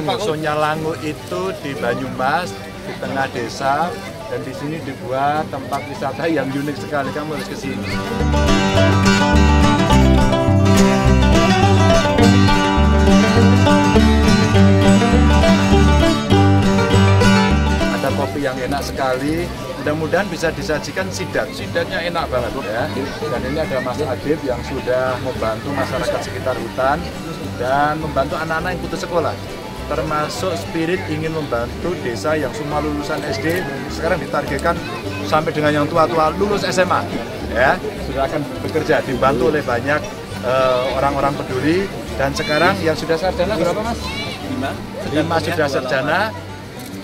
Sunyalangu itu di Banyumas, di tengah desa, dan di sini dibuat tempat wisata yang unik sekali. Kamu harus ke sini. Yang enak sekali, mudah-mudahan bisa disajikan sidatnya enak banget ya. Dan ini ada Mas Adib yang sudah membantu masyarakat sekitar hutan dan membantu anak-anak yang putus sekolah, termasuk spirit ingin membantu desa yang semua lulusan SD sekarang ditargetkan sampai dengan yang tua-tua lulus SMA ya, sudah akan bekerja, dibantu oleh banyak orang-orang peduli. Dan sekarang yang sudah sarjana berapa, Mas? 5 sudah sarjana,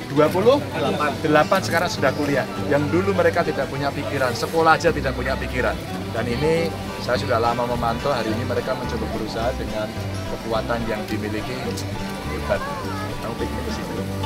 28 sekarang sudah kuliah. Yang dulu mereka tidak punya pikiran, sekolah aja tidak punya pikiran. Dan ini saya sudah lama memantau, hari ini mereka mencoba berusaha dengan kekuatan yang dimiliki. Hebat. Kamu pikir ke situ.